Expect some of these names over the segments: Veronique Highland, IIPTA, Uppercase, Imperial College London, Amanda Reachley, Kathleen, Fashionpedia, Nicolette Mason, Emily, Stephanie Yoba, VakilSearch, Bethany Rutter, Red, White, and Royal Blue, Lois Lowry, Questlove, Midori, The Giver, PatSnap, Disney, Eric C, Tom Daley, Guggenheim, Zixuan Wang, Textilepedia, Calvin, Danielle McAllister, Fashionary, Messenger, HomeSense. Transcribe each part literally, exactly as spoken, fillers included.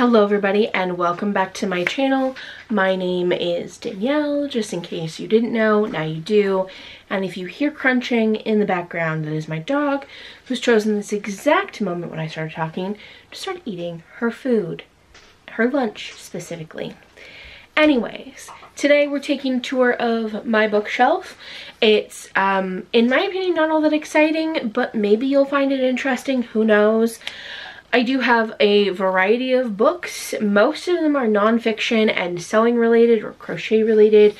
Hello everybody and welcome back to my channel. My name is Danielle, just in case you didn't know, now you do. And if you hear crunching in the background, that is my dog, who's chosen this exact moment when I started talking to start eating her food, her lunch specifically. Anyways, today we're taking a tour of my bookshelf. It's, um, in my opinion, not all that exciting, but maybe you'll find it interesting, who knows. I do have a variety of books. Most of them are nonfiction and sewing related or crochet related,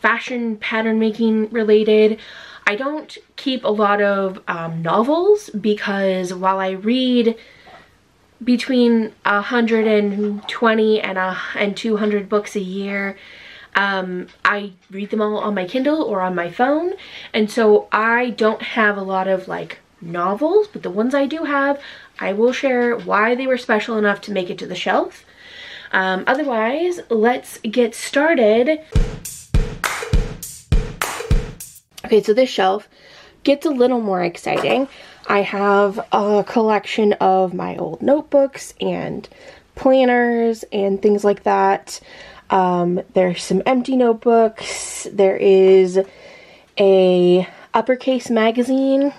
fashion pattern making related. I don't keep a lot of um, novels because while I read between one hundred twenty and, uh, and two hundred books a year, um, I read them all on my Kindle or on my phone. And so I don't have a lot of like novels, but the ones I do have, I will share why they were special enough to make it to the shelf. Um, otherwise, let's get started. Okay, so this shelf gets a little more exciting. I have a collection of my old notebooks and planners and things like that. Um, there's some empty notebooks. There is a Uppercase magazine.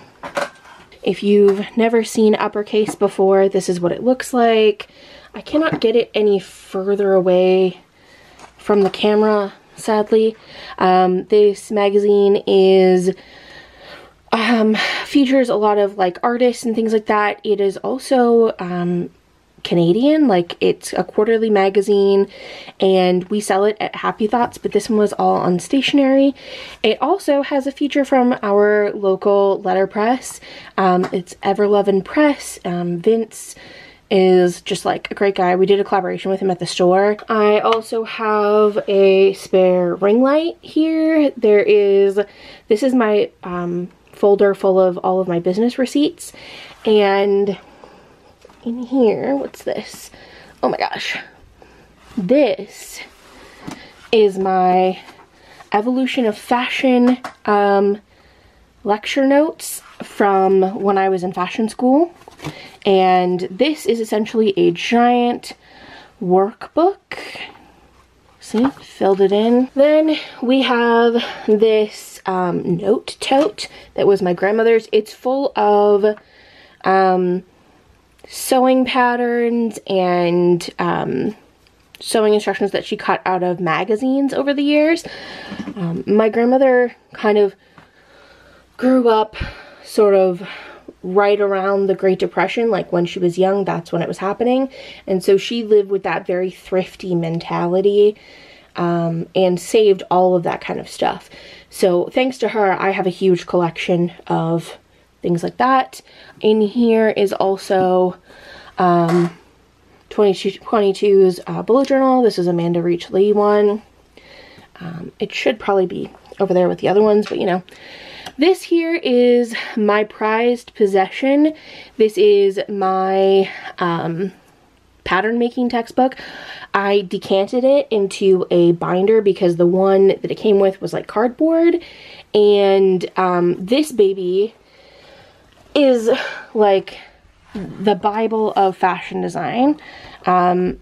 If you've never seen Uppercase before, this is what it looks like. I cannot get it any further away from the camera, sadly. Um, this magazine is um, features a lot of like artists and things like that. It is also um, Canadian, like it's a quarterly magazine and we sell it at Happy Thoughts, but this one was all on Stationery. It also has a feature from our local letterpress. Um, it's Everlovin Press. Um, Vince is just like a great guy. We did a collaboration with him at the store. I also have a spare ring light here. There is, this is my um, folder full of all of my business receipts, and in here, what's this? Oh my gosh. This is my Evolution of Fashion um, lecture notes from when I was in fashion school. And this is essentially a giant workbook. See, filled it in. Then we have this um, note tote that was my grandmother's. It's full of um, sewing patterns and um, sewing instructions that she cut out of magazines over the years. Um, my grandmother kind of grew up sort of right around the Great Depression, like when she was young, that's when it was happening. And so she lived with that very thrifty mentality um, and saved all of that kind of stuff. So thanks to her, I have a huge collection of things like that. In here is also um, twenty-two's uh, bullet journal. This is Amanda Reachley one. Um, it should probably be over there with the other ones, but you know. This here is my prized possession. This is my um, pattern making textbook. I decanted it into a binder because the one that it came with was like cardboard. And um, this baby is like the Bible of fashion design. Um,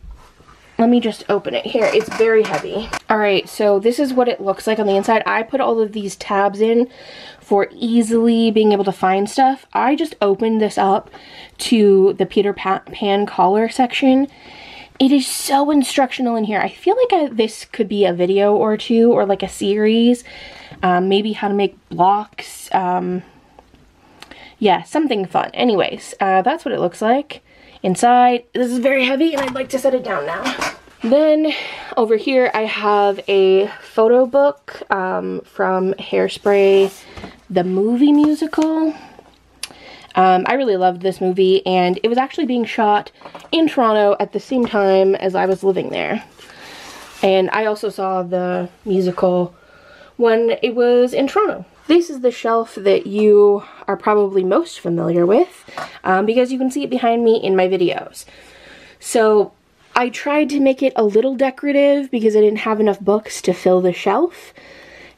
let me just open it here. It's very heavy. All right, so this is what it looks like on the inside. I put all of these tabs in for easily being able to find stuff. I just opened this up to the Peter Pan collar section. It is so instructional in here. I feel like I, this could be a video or two or like a series. Um, maybe how to make blocks. Um, Yeah, something fun. Anyways, uh, that's what it looks like inside. This is very heavy and I'd like to set it down now. Then over here I have a photo book um, from Hairspray, the movie musical. Um, I really loved this movie and it was actually being shot in Toronto at the same time as I was living there. And I also saw the musical when it was in Toronto. This is the shelf that you are probably most familiar with um, because you can see it behind me in my videos. So I tried to make it a little decorative because I didn't have enough books to fill the shelf.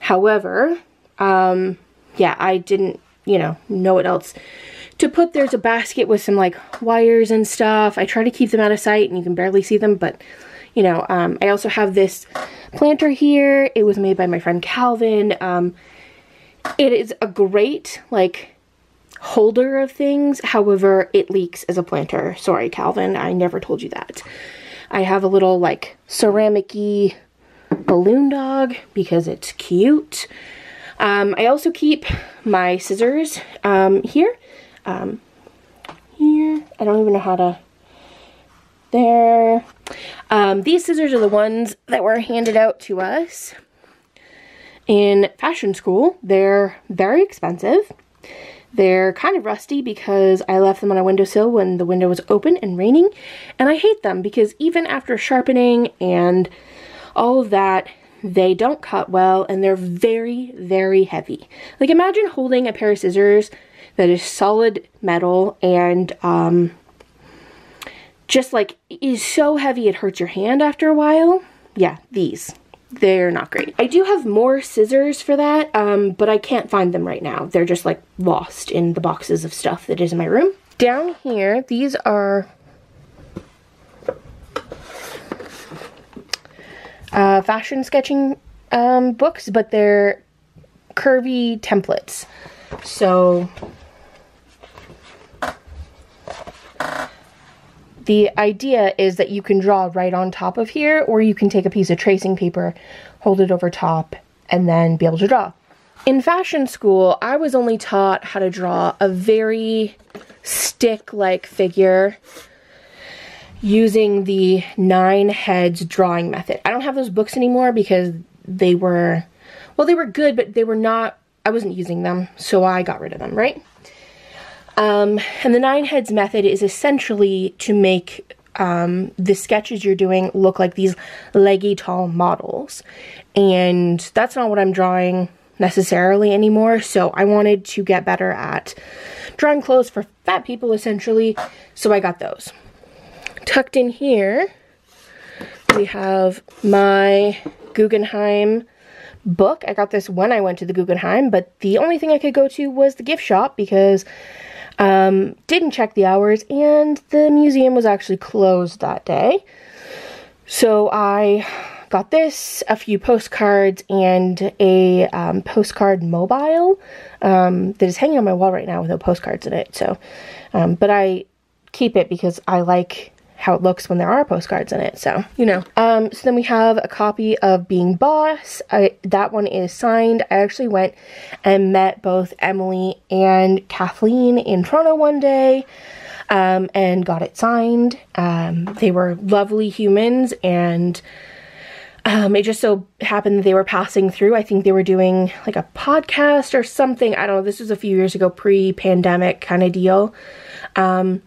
However, um, yeah, I didn't, you know, know what else to put, there's a basket with some like wires and stuff. I try to keep them out of sight and you can barely see them, but you know, um, I also have this planter here. It was made by my friend Calvin. Um, it is a great like holder of things. However, it leaks as a planter. Sorry, Calvin, I never told you that. I have a little like ceramic-y balloon dog because it's cute. Um, I also keep my scissors um, here. Um, here. I don't even know how to... There. Um, these scissors are the ones that were handed out to us in fashion school. They're very expensive. They're kind of rusty because I left them on a windowsill when the window was open and raining, and I hate them because even after sharpening and all of that, they don't cut well, and they're very, very heavy. Like, imagine holding a pair of scissors that is solid metal and um, just like is so heavy it hurts your hand after a while. Yeah, these. They're not great. I do have more scissors for that, um, but I can't find them right now. They're just like lost in the boxes of stuff that is in my room. Down here, these are uh, fashion sketching um, books, but they're curvy templates. So the idea is that you can draw right on top of here, or you can take a piece of tracing paper, hold it over top, and then be able to draw. In fashion school, I was only taught how to draw a very stick-like figure using the nine heads drawing method. I don't have those books anymore because they were, well, they were good, but they were not, I wasn't using them, so I got rid of them, right? Um, and the nine heads method is essentially to make um, the sketches you're doing look like these leggy tall models, and that's not what I'm drawing necessarily anymore, so I wanted to get better at drawing clothes for fat people essentially, so I got those. Tucked in here we have my Guggenheim book. I got this when I went to the Guggenheim, but the only thing I could go to was the gift shop because Um, didn't check the hours, and the museum was actually closed that day. So I got this, a few postcards, and a um, postcard mobile um, that is hanging on my wall right now with no postcards in it. So, um, but I keep it because I like how it looks when there are postcards in it. So, you know. Um, so then we have a copy of Being Boss. I, that one is signed. I actually went and met both Emily and Kathleen in Toronto one day um, and got it signed. Um, they were lovely humans, and um, it just so happened that they were passing through. I think they were doing like a podcast or something. I don't know. This was a few years ago, pre-pandemic kind of deal. Um,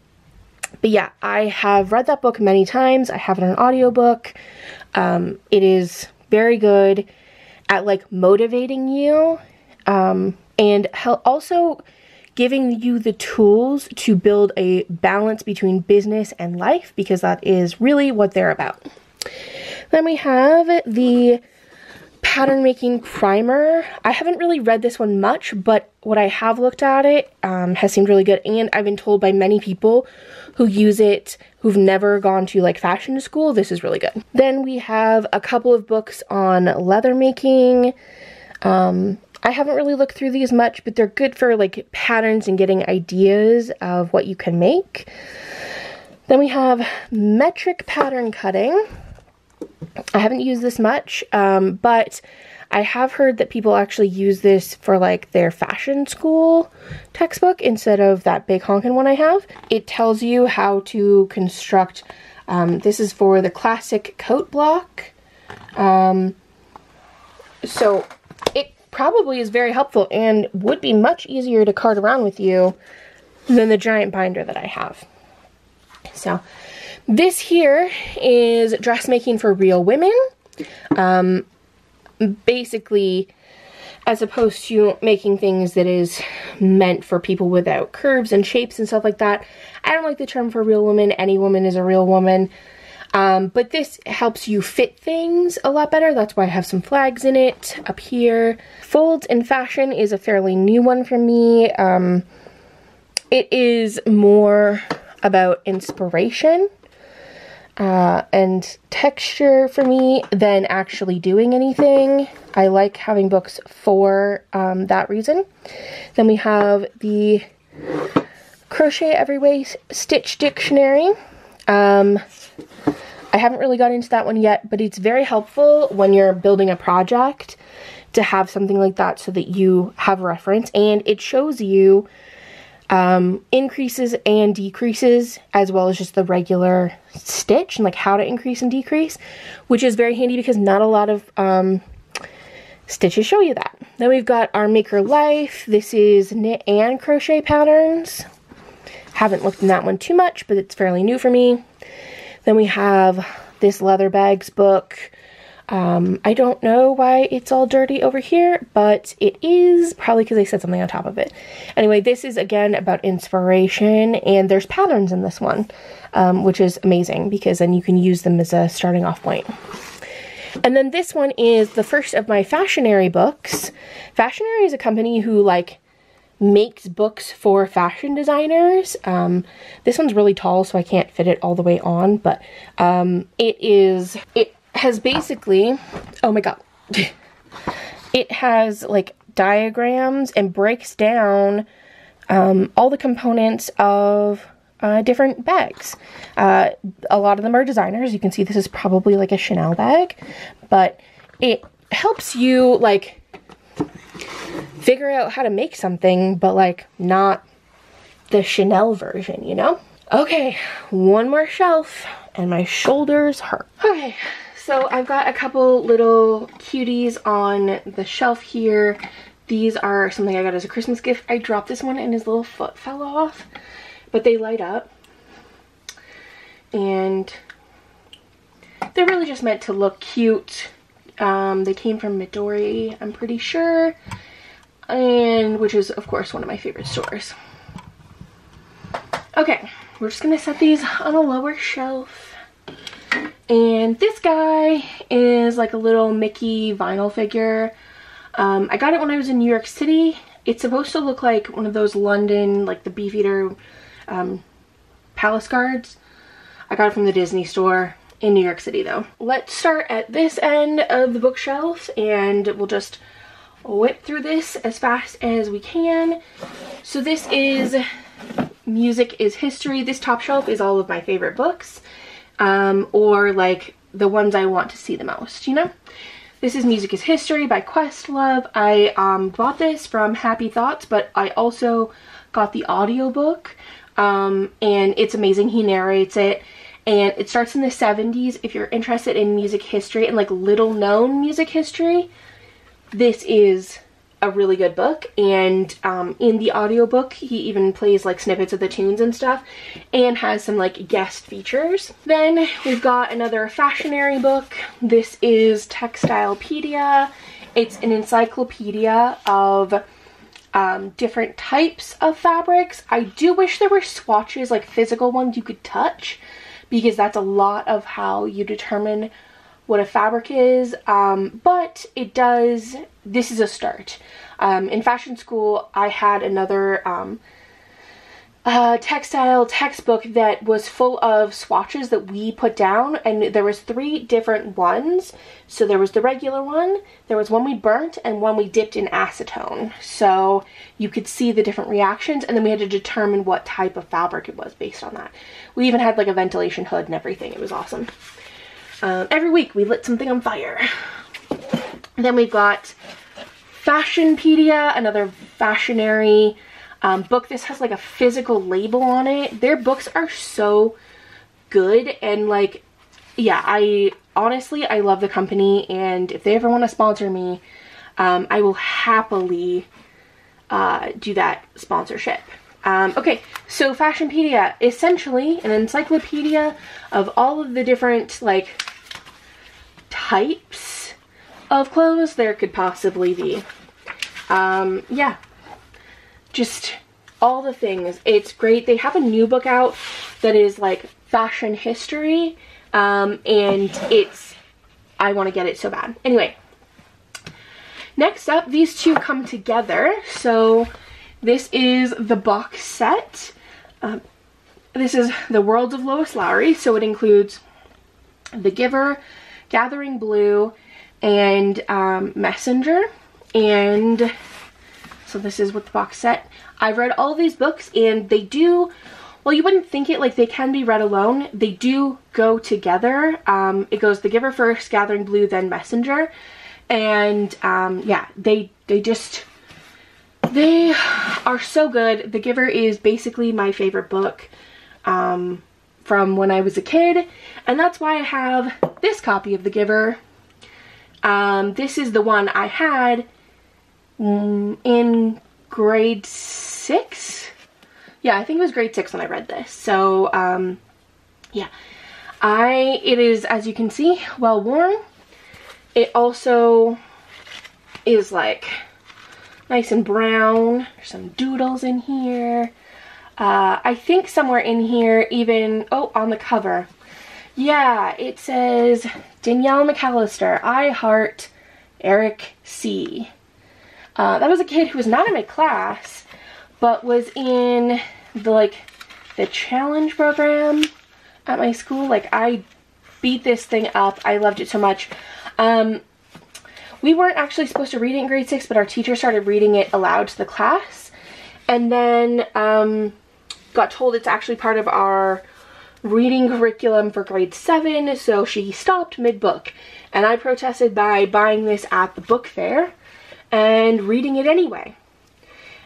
But yeah, I have read that book many times. I have it on an audiobook. Um, it is very good at like motivating you um, and also giving you the tools to build a balance between business and life, because that is really what they're about. Then we have the pattern making primer. I haven't really read this one much, but what I have looked at it um, has seemed really good, and I've been told by many people who use it, who've never gone to like fashion school, this is really good. Then we have a couple of books on leather making. Um, I haven't really looked through these much, but they're good for like patterns and getting ideas of what you can make. Then we have metric pattern cutting. I haven't used this much, um, but I have heard that people actually use this for like their fashion school textbook instead of that big honkin' one I have. It tells you how to construct, um, this is for the classic coat block. Um, so it probably is very helpful and would be much easier to cart around with you than the giant binder that I have. So this here is dressmaking for real women. Um, basically, as opposed to making things that is meant for people without curves and shapes and stuff like that. I don't like the term for real women. Any woman is a real woman. Um, but this helps you fit things a lot better. That's why I have some flags in it up here. Folds in fashion is a fairly new one for me. Um, It is more about inspiration uh, and texture for me than actually doing anything. I like having books for um, that reason. Then we have the Crochet Every Way Stitch Dictionary. Um, I haven't really got into that one yet, but it's very helpful when you're building a project to have something like that so that you have reference, and it shows you um, increases and decreases as well as just the regular stitch and like how to increase and decrease, which is very handy because not a lot of um, stitches show you that. Then we've got our Maker Life. This is knit and crochet patterns. Haven't looked in that one too much, but it's fairly new for me. Then we have this Leather Bags book. Um, I don't know why it's all dirty over here, but it is probably because I said something on top of it. Anyway, this is again about inspiration, and there's patterns in this one, um, which is amazing because then you can use them as a starting off point. And then this one is the first of my Fashionary books. Fashionary is a company who like makes books for fashion designers. Um, this one's really tall, so I can't fit it all the way on, but um, it is, it has basically, oh my god, it has like diagrams and breaks down um, all the components of uh, different bags. Uh, a lot of them are designers. You can see this is probably like a Chanel bag, but it helps you like figure out how to make something, but like not the Chanel version, you know? Okay, one more shelf and my shoulders hurt. Okay, so I've got a couple little cuties on the shelf here. These are something I got as a Christmas gift. I dropped this one and his little foot fell off, but they light up. And they're really just meant to look cute. Um, they came from Midori, I'm pretty sure, and which is, of course, one of my favorite stores. Okay, we're just gonna set these on a lower shelf. And this guy is like a little Mickey vinyl figure. Um, I got it when I was in New York City. It's supposed to look like one of those London, like the Beefeater um, palace guards. I got it from the Disney store in New York City though. Let's start at this end of the bookshelf and we'll just whip through this as fast as we can. So this is Music is History. This top shelf is all of my favorite books, um, or like the ones I want to see the most, you know? This is Music is History by Questlove. I um, bought this from Happy Thoughts, but I also got the audiobook, um, and it's amazing. He narrates it. And it starts in the seventies. If you're interested in music history and like little known music history, this is a really good book. And um, in the audiobook, he even plays like snippets of the tunes and stuff and has some like guest features. Then we've got another Fashionary book. This is Textilepedia. It's an encyclopedia of um, different types of fabrics. I do wish there were swatches, like physical ones you could touch, because that's a lot of how you determine what a fabric is, um, but it does, this is a start. Um, in fashion school, I had another um, uh, textile textbook that was full of swatches that we put down, and there was three different ones. So there was the regular one, there was one we burnt, and one we dipped in acetone. So you could see the different reactions, and then we had to determine what type of fabric it was based on that. We even had like a ventilation hood and everything. It was awesome. Um, every week we lit something on fire. Then we've got Fashionpedia, another Fashionary um, book. This has like a physical label on it. Their books are so good, and like, yeah, I honestly, I love the company, and if they ever want to sponsor me, um, I will happily uh, do that sponsorship. Um, okay, so Fashionpedia, essentially an encyclopedia of all of the different, like, types of clothes there could possibly be. Um, yeah, just all the things. It's great. They have a new book out that is, like, fashion history, um, and it's, I want to get it so bad. Anyway, next up, these two come together, so This is the box set. Um, this is The World of Lois Lowry, so it includes The Giver, Gathering Blue, and um, Messenger. And so this is what the box set. I've read all these books, and they do, well, you wouldn't think it, like they can be read alone. They do go together. Um, it goes The Giver first, Gathering Blue, then Messenger. And um, yeah, they, they just, they are so good. The Giver is basically my favorite book um, from when I was a kid. And that's why I have this copy of The Giver. Um, this is the one I had in grade six. Yeah, I think it was grade six when I read this. So, um, yeah. I, it is, as you can see, well worn. It also is like nice and brown. There's some doodles in here. Uh, I think somewhere in here even, oh, on the cover. Yeah, it says, Danielle McAllister, I heart Eric C. Uh, that was a kid who was not in my class, but was in the, like, the challenge program at my school. Like, I beat this thing up. I loved it so much. Um, we weren't actually supposed to read it in grade six, but our teacher started reading it aloud to the class. And then, um, got told it's actually part of our reading curriculum for grade seven, so she stopped mid-book, and I protested by buying this at the book fair and reading it anyway.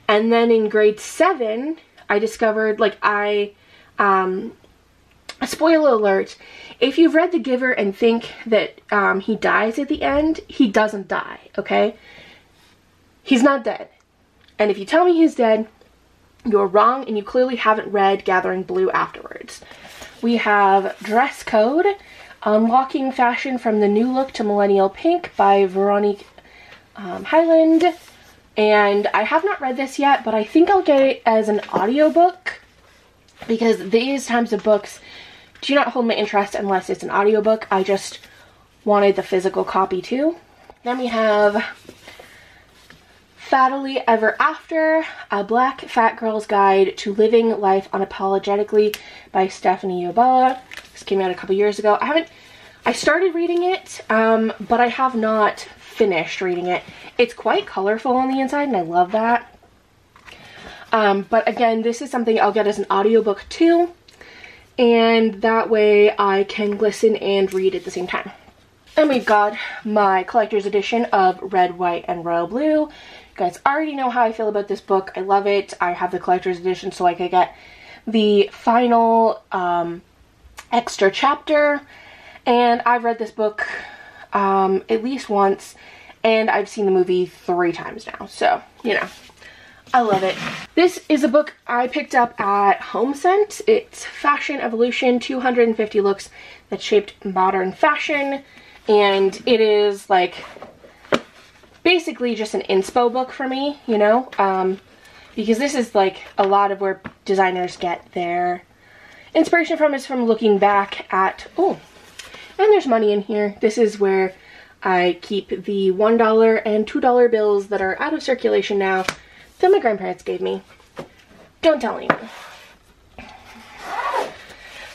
And then in grade seven, I discovered, like, I um spoiler alert, if you've read The Giver and think that um he dies at the end, he doesn't die, okay? He's not dead. And if you tell me he's dead, you're wrong, and you clearly haven't read Gathering Blue afterwards. We have Dress Code, Unlocking Fashion from the New Look to Millennial Pink by Veronique um, Highland. And I have not read this yet, but I think I'll get it as an audiobook, because these types of books do not hold my interest unless it's an audiobook. I just wanted the physical copy too. Then we have Fatally Ever After, A Black Fat Girl's Guide to Living Life Unapologetically by Stephanie Yoba. This came out a couple years ago. I haven't, I started reading it, um, but I have not finished reading it. It's quite colorful on the inside, and I love that. Um, but again, this is something I'll get as an audiobook too, and that way I can listen and read at the same time. And we've got my collector's edition of Red, White, and Royal Blue. You guys already know how I feel about this book. I love it. I have the collector's edition so I could get the final um, extra chapter. And I've read this book um, at least once, and I've seen the movie three times now. So, you know, I love it. This is a book I picked up at HomeSense. It's Fashion Evolution, two hundred fifty Looks That Shaped Modern Fashion. And it is, like, basically just an inspo book for me, you know, um, because this is, like, a lot of where designers get their inspiration from is from looking back at, oh, and there's money in here. This is where I keep the one dollar and two dollar bills that are out of circulation now that my grandparents gave me. Don't tell anyone.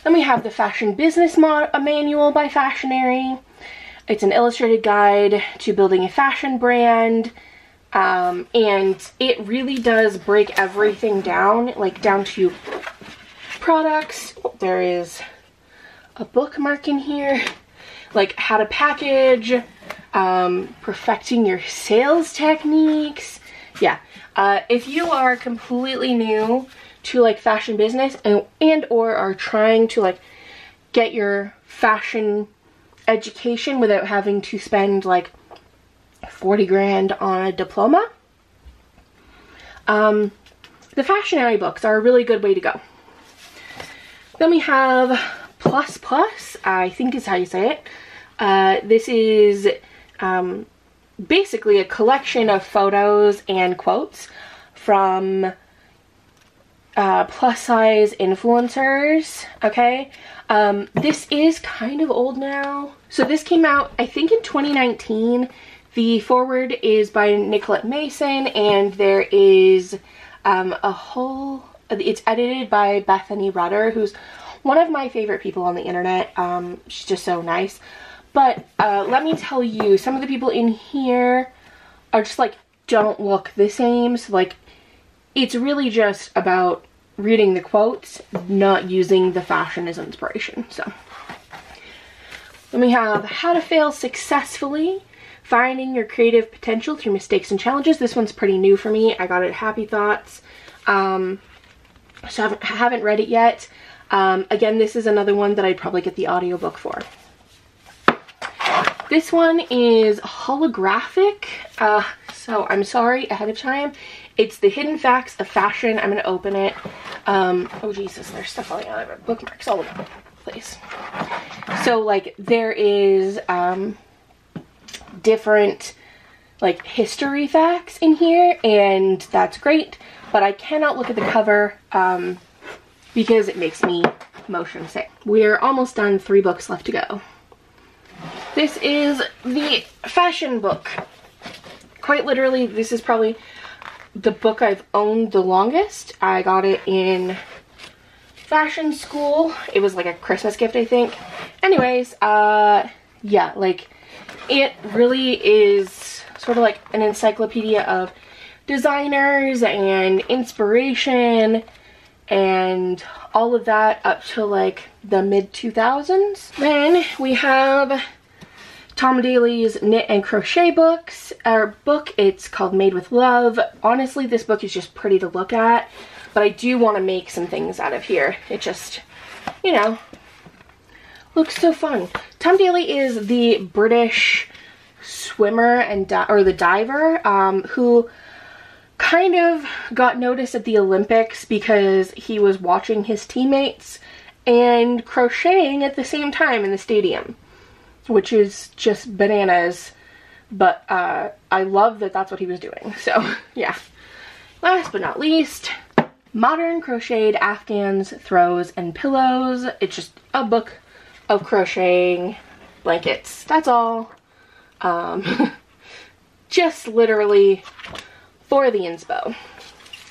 Then we have the Fashion Business Mo- Manual by Fashionary. It's an illustrated guide to building a fashion brand, um, and it really does break everything down, like down to products. Oh, there is a bookmark in here, like how to package, um, perfecting your sales techniques. Yeah, uh, if you are completely new to, like, fashion business and, and or are trying to, like, get your fashion education without having to spend like forty grand on a diploma, um, the Fashionary books are a really good way to go. Then we have Plus Plus, I think is how you say it. Uh, this is um, basically a collection of photos and quotes from uh, plus size influencers, okay? Um, this is kind of old now. So this came out, I think, in twenty nineteen. The foreword is by Nicolette Mason, and there is um, a whole, it's edited by Bethany Rutter, who's one of my favorite people on the internet. Um, she's just so nice. But uh, let me tell you, some of the people in here are just like, don't look the same. So like, it's really just about reading the quotes, not using the fashion as inspiration. So then we have How to Fail Successfully, Finding Your Creative Potential Through Mistakes and Challenges. This one's pretty new for me. I got it at Happy Thoughts. Um, so I haven't, haven't read it yet. Um, again, this is another one that I'd probably get the audiobook for. This one is holographic, uh, so I'm sorry ahead of time. It's The Hidden Facts of Fashion. I'm going to open it. Um, oh, Jesus, there's stuff falling out of it. Bookmarks all over the place. So, like, there is um, different, like, history facts in here, and that's great, but I cannot look at the cover um, because it makes me motion sick. We're almost done. Three books left to go. This is the fashion book. Quite literally, this is probably the book I've owned the longest. I got it in fashion school. It was like a Christmas gift, I think. Anyways, uh, yeah, like, it really is sort of like an encyclopedia of designers and inspiration and all of that up to like the mid two thousands. Then we have Tom Daley's knit and crochet books, our book. It's called Made with Love. Honestly, this book is just pretty to look at, but I do want to make some things out of here. It just, you know, looks so fun. Tom Daley is the British swimmer and di or the diver um, who kind of got noticed at the Olympics because he was watching his teammates and crocheting at the same time in the stadium, which is just bananas, but uh, I love that that's what he was doing, so yeah. Last but not least, Modern Crocheted Afghans, Throws, and Pillows. It's just a book of crocheting blankets, that's all. Um, just literally for the inspo.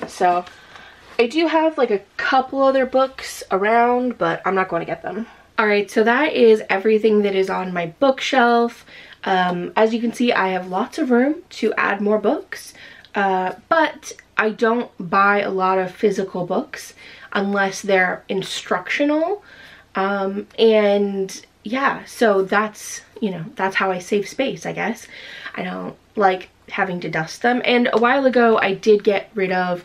So I do have like a couple other books around, but I'm not going to get them. Alright, so that is everything that is on my bookshelf. Um, as you can see, I have lots of room to add more books, uh, but I don't buy a lot of physical books unless they're instructional. Um, and yeah, so that's, you know, that's how I save space, I guess. I don't like having to dust them. And a while ago, I did get rid of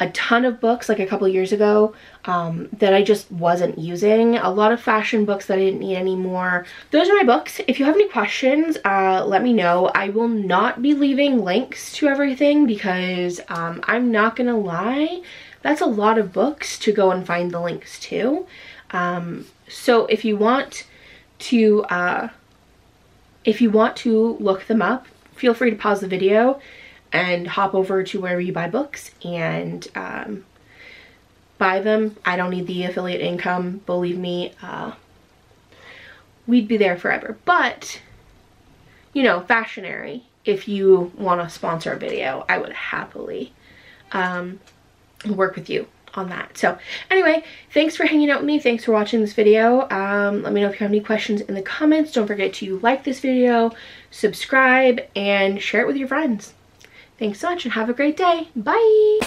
a ton of books, like a couple years ago, um, that I just wasn't using. A lot of fashion books that I didn't need anymore. Those are my books. If you have any questions, uh, let me know. I will not be leaving links to everything because um, I'm not gonna lie, that's a lot of books to go and find the links to. Um, so if you want to, uh, if you want to look them up, feel free to pause the video and hop over to wherever you buy books and um, buy them. I don't need the affiliate income, believe me. Uh, we'd be there forever. But, you know, Fashionary, if you want to sponsor a video, I would happily um, work with you on that. So anyway, thanks for hanging out with me. Thanks for watching this video. Um, let me know if you have any questions in the comments. Don't forget to like this video, subscribe, and share it with your friends. Thanks so much and have a great day. Bye!